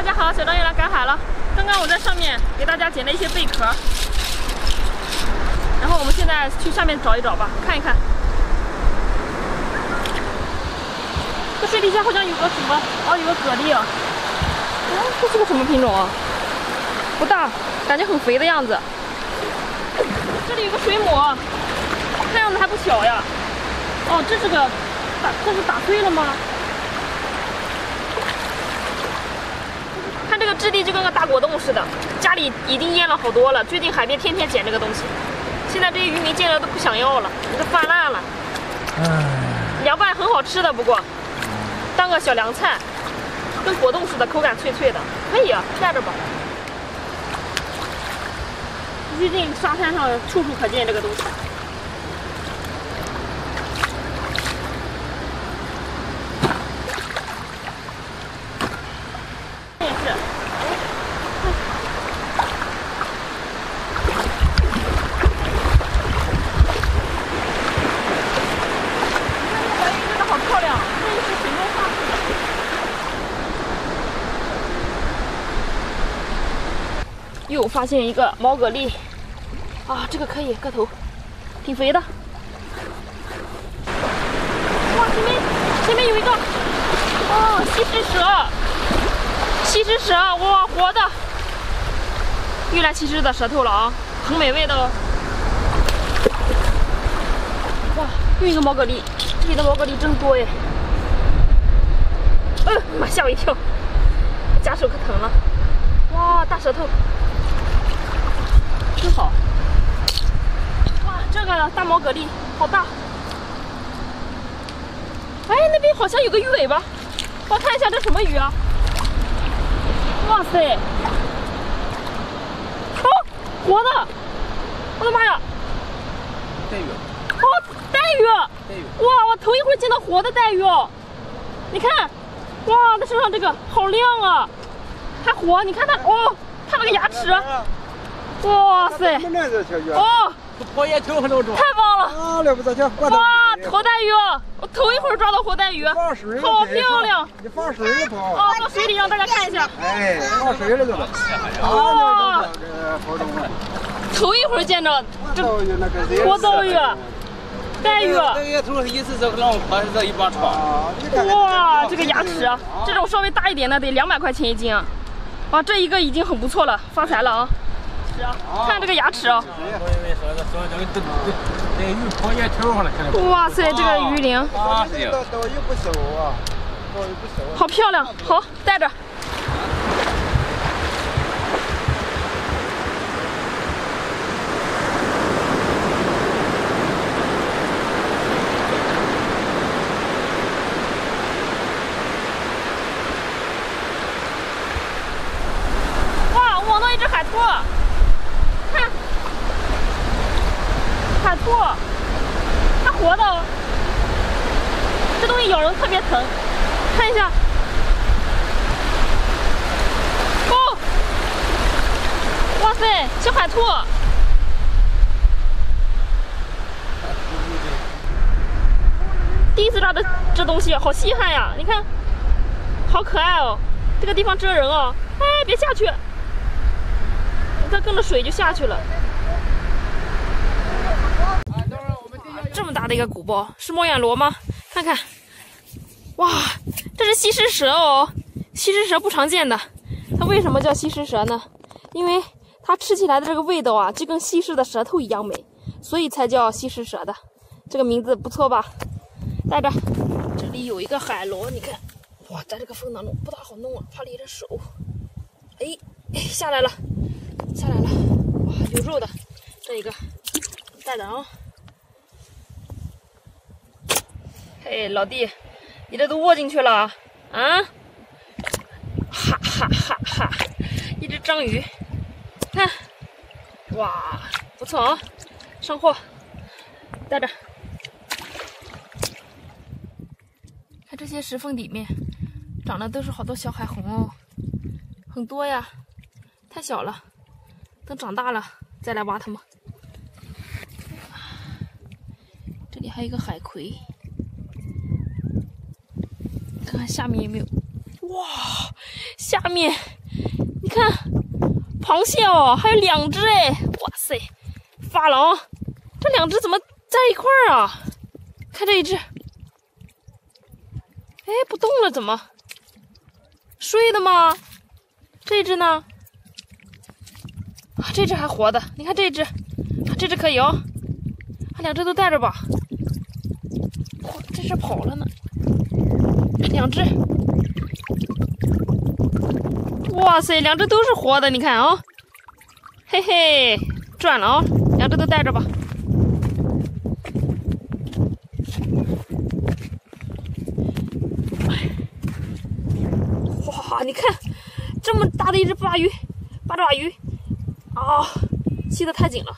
大家好，小张又来赶海了。刚刚我在上面给大家捡了一些贝壳，然后我们现在去下面找一找吧，看一看。这水底下好像有个什么，哦，有个蛤蜊啊。嗯，这是个什么品种啊？不大，感觉很肥的样子。这里有个水母，看样子还不小呀。哦，这是个打，这是打碎了吗？ 看这个质地就跟个大果冻似的，家里已经腌了好多了。最近海边天天捡这个东西，现在这些渔民见了都不想要了，都泛滥了。凉拌很好吃的，不过当个小凉菜，跟果冻似的，口感脆脆的，可以啊，下着吧。最近沙滩上处处可见这个东西。又发现一个毛蛤蜊，啊，这个可以，个头挺肥的。哇，前面有一个，哦，吸食蛇，哇，活的，又来吸食的舌头了啊，很美味的哦。哇，又一个毛蛤蜊，这里的毛蛤蜊真多哎。哎妈，吓我一跳，夹手可疼了。哇，大舌头。 真好！哇，这个大毛蛤蜊好大！哎，那边好像有个鱼尾巴，我看一下这什么鱼啊！哇塞！哦，活的！我的妈呀！带鱼！哦，带鱼！哇，我头一回见到活的带鱼哦！你看，哇，它身上这个好亮啊，还活！你看它，哦，它那个牙齿。 哇塞！哦，跑野球还能抓，太棒了！啊，了不得，瞧！哇，活带鱼！我头一回抓到活带鱼，好漂亮！你放水里头。哦，到水里让大家看一下。哎，放水里头了。哇！头一回见着这活刀鱼、带鱼。这个头一次这让我爬这一把船。哇，这个牙齿，这种稍微大一点的得200块钱一斤啊！哇，这一个已经很不错了，发财了啊！ 看这个牙齿哦！哇塞，这个鱼鳞，好漂亮，好带着。哇，网到一只海兔！ 海兔，它活的，这东西咬人特别疼，看一下。哦，哇塞，小海兔。第一次抓的这东西，好稀罕呀！你看，好可爱哦。这个地方遮人哦，哎，别下去，它跟着水就下去了。 这么大的一个鼓包，是猫眼螺吗？看看，哇，这是吸食蛇哦，吸食蛇不常见的。它为什么叫吸食蛇呢？因为它吃起来的这个味道啊，就跟西施的舌头一样美，所以才叫吸食蛇的。这个名字不错吧？带着，这里有一个海螺，你看，哇，在这个风当中不大好弄啊，怕勒着手。哎，下来了，下来了，哇，有肉的，这一个，带着啊。 哎，老弟，你这都握进去了啊！啊，哈哈哈哈！一只章鱼，看，哇，不错啊，上货，带着。看这些石缝里面长的都是好多小海虹哦，很多呀，太小了，等长大了再来挖它们。这里还有一个海葵。 看看下面有没有？哇，下面你看螃蟹哦，还有两只哎，哇塞，发廊，这两只怎么在一块儿啊？看这一只，哎，不动了，怎么睡的吗？这只呢？啊，这只还活的，你看这只，这只可以哦，两只都带着吧。哇，这只跑了呢，两只。 哇塞，两只都是活的，你看啊、哦，嘿嘿，转了啊、哦，两只都带着吧。哇，你看，这么大的一只八爪鱼，啊，吸得太紧了。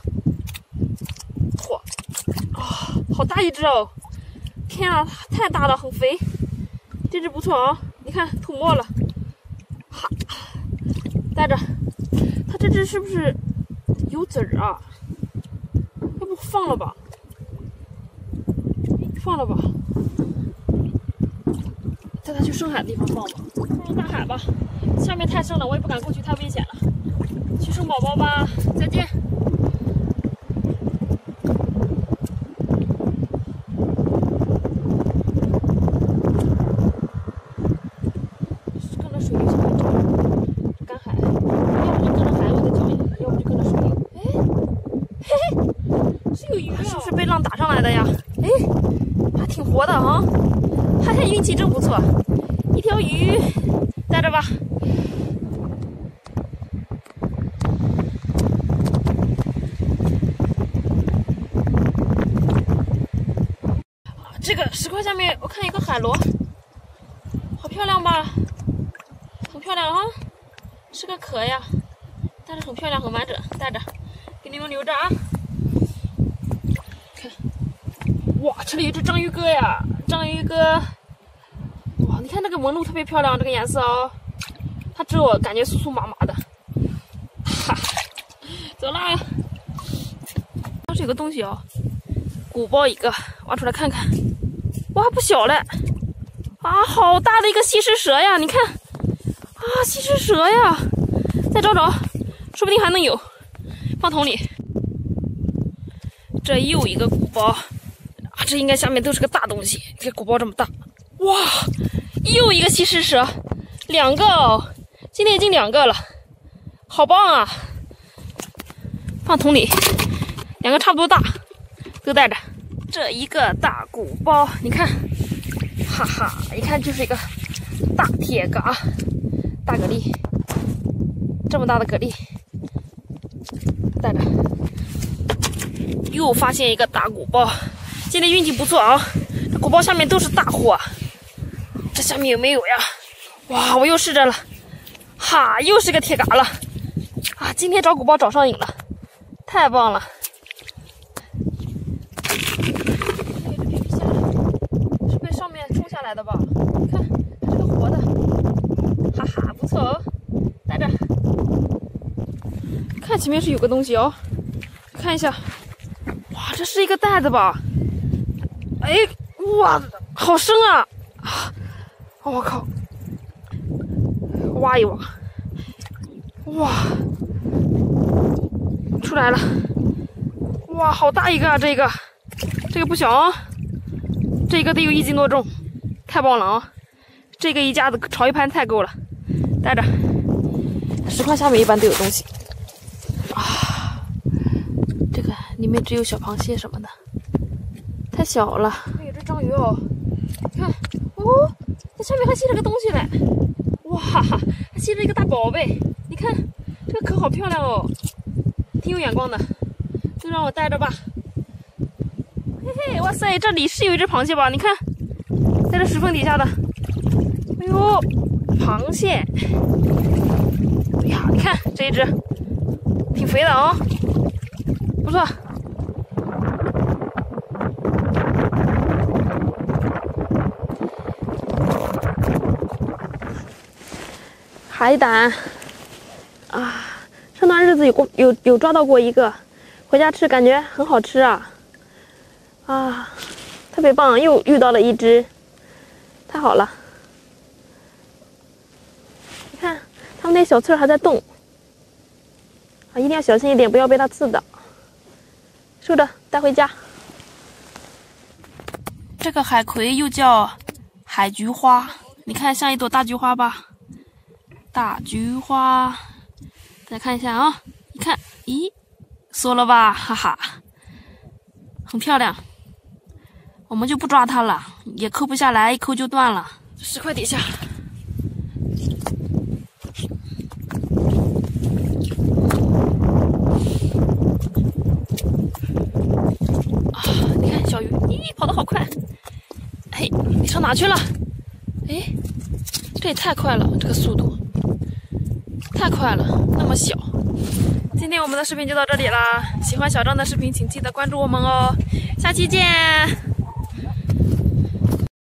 嚯，啊，好大一只哦！天啊，太大了，很肥。这只不错啊、哦，你看吐沫了。 带着，它这只是不是有籽儿啊？要不放了吧，放了吧，带它去深海的地方放吧，放大海吧，下面太深了，我也不敢过去，太危险了。去生宝宝吧，再见。跟着水流下来找。 浪打上来的呀，哎，还挺活的哈、啊，看看运气真不错，一条鱼带着吧。这个石块下面我看一个海螺，好漂亮吧？很漂亮啊，是个壳呀，但是很漂亮，很完整，带着，给你们留着啊。 哇，这里有只章鱼哥呀！章鱼哥，哇，你看那个纹路特别漂亮，这个颜色哦。它只有感觉酥酥麻麻的。哈，走啦。当时有个东西哦，鼓包一个，挖出来看看。哇，不小嘞！啊，好大的一个吸食蛇呀！你看，啊，吸食蛇呀！再找找，说不定还能有。放桶里。这又一个鼓包。 这应该下面都是个大东西，你看鼓包这么大，哇，又一个吸食蛇，两个哦，今天已经两个了，好棒啊！放桶里，两个差不多大，都带着。这一个大鼓包，你看，哈哈，一看就是一个大铁蛤，大蛤蜊，这么大的蛤蜊，带着。又发现一个大鼓包。 今天运气不错啊，这鼓包下面都是大货，这下面有没有呀？哇，我又试着了，哈，又是个铁蛤了，啊，今天找鼓包找上瘾了，太棒了！是被上面冲下来的吧？你看，还是个活的，哈哈，不错哦，带着。看前面是有个东西哦，看一下，哇，这是一个袋子吧？ 哎，哇，好深啊！啊，我靠，挖一挖，哇，出来了！哇，好大一个啊！这个不小啊，这个得有1斤多重，太棒了啊！这个一家子炒一盘菜够了，带着。石块下面一般都有东西啊，这个里面只有小螃蟹什么的。 太小了，有只章鱼哦，你看，哦，在下面还吸着个东西嘞，哇，还吸着一个大宝贝，你看这个壳好漂亮哦，挺有眼光的，就让我带着吧。嘿嘿，哇塞，这里是有一只螃蟹吧？你看，在这石缝底下的，哎呦，螃蟹，哎呀，你看这一只，挺肥的啊、哦，不错。 海胆，啊，上段日子有抓到过一个，回家吃感觉很好吃啊，啊，特别棒，又遇到了一只，太好了，你看们那小刺儿还在动啊，一定要小心一点，不要被它刺到。竖着带回家。这个海葵又叫海菊花，你看像一朵大菊花吧？大菊花，大家看一下啊，一看，咦，缩了吧，哈哈，很漂亮。 我们就不抓它了，也抠不下来，一抠就断了。石块底下，啊，你看小鱼，咦，跑得好快！嘿，你上哪去了？哎，这也太快了，这个速度太快了，那么小。今天我们的视频就到这里啦，喜欢小张的视频，请记得关注我们哦，下期见。